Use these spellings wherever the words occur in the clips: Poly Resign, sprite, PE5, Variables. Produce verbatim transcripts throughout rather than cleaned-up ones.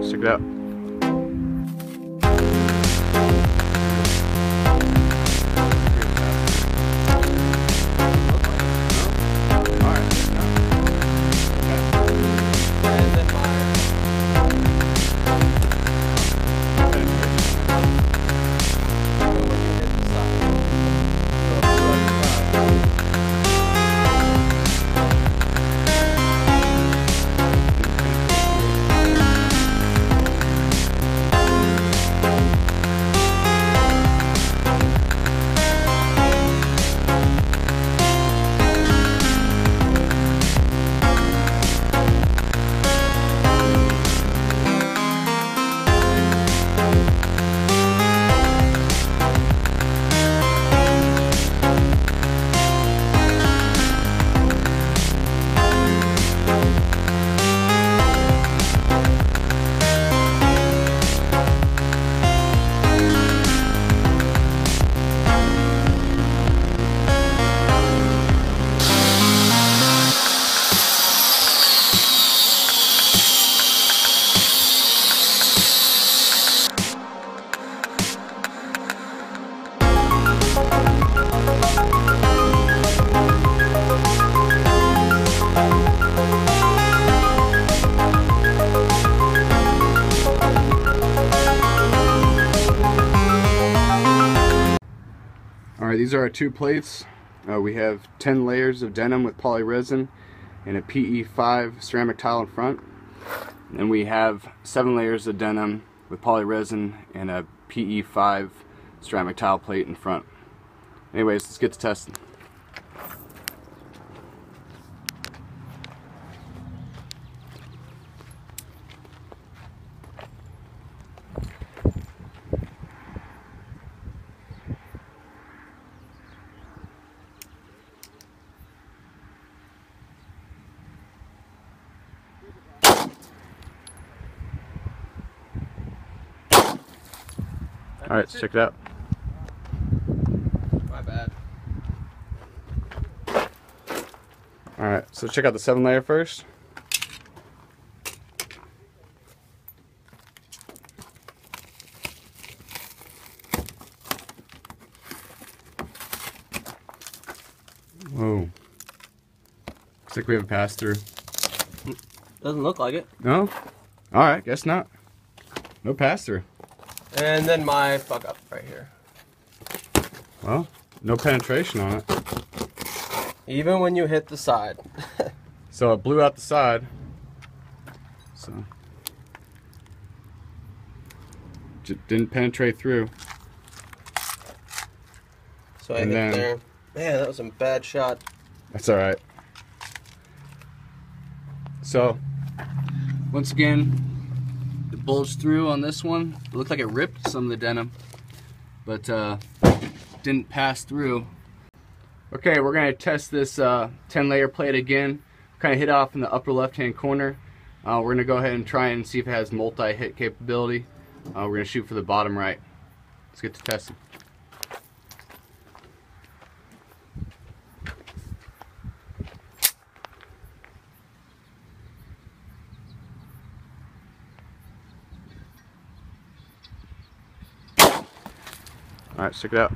Alright, let's check it out. Alright, these are our two plates. Uh, we have ten layers of denim with poly resin and a P E five ceramic tile in front. And then we have seven layers of denim with poly resin and a P E five ceramic tile plate in front. Anyways, let's get to testing. Alright, let's check it out. My bad. Alright, so check out the seven layer first. Whoa. Looks like we have a pass through. Doesn't look like it. No? Alright, guess not. No pass through. And then my fuck up right here. Well, no penetration on it. Even when you hit the side. So it blew out the side. So just didn't penetrate through. So I and hit then, there. Man, that was a bad shot. That's alright. So once again, bulged through on this one. It looked like it ripped some of the denim, but uh, didn't pass through. Okay, we're gonna test this uh, ten layer plate again. Kind of hit off in the upper left hand corner. Uh, we're gonna go ahead and try and see if it has multi-hit capability. Uh, we're gonna shoot for the bottom right. Let's get to testing. Alright, check it out.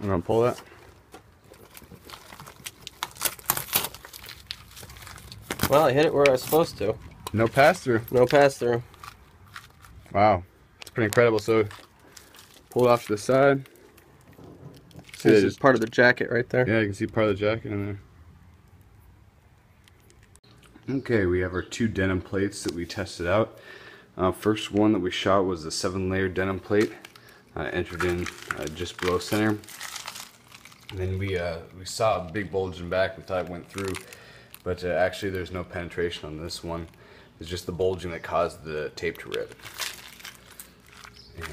I'm gonna pull that. Well, I hit it where I was supposed to. No pass through. No pass through. Wow, it's pretty incredible. So, pull it off to the side. See, this is part of the jacket right there. Yeah, you can see part of the jacket in there. Okay, we have our two denim plates that we tested out. Uh, first one that we shot was the seven layer denim plate, uh, entered in uh, just below center. And then we uh, we saw a big bulge in back. We thought it went through, but uh, actually there's no penetration on this one. It's just the bulging that caused the tape to rip. And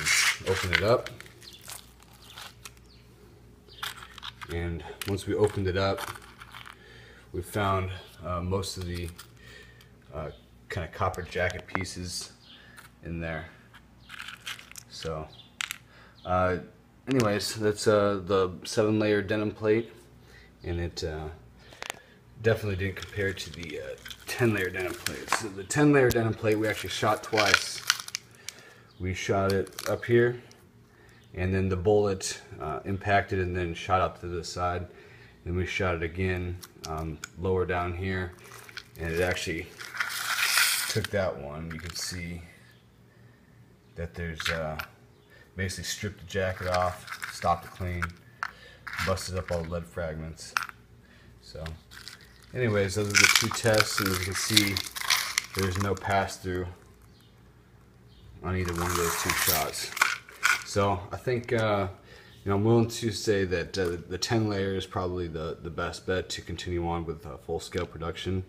open it up. And once we opened it up, we found uh, most of the uh, kind of copper jacket pieces in there. So uh, anyways, that's uh, the seven layer denim plate, and it uh, definitely didn't compare to the ten layer uh, denim plate. So the ten layer denim plate we actually shot twice. We shot it up here, and then the bullet uh, impacted and then shot up to the side. Then we shot it again um, lower down here, and it actually took that one. You can see that there's uh, basically stripped the jacket off, stopped it clean, busted up all the lead fragments. So anyways, those are the two tests, and as you can see, there's no pass-through on either one of those two shots. So I think uh, you know, I'm willing to say that uh, the ten layer is probably the, the best bet to continue on with uh, full-scale production.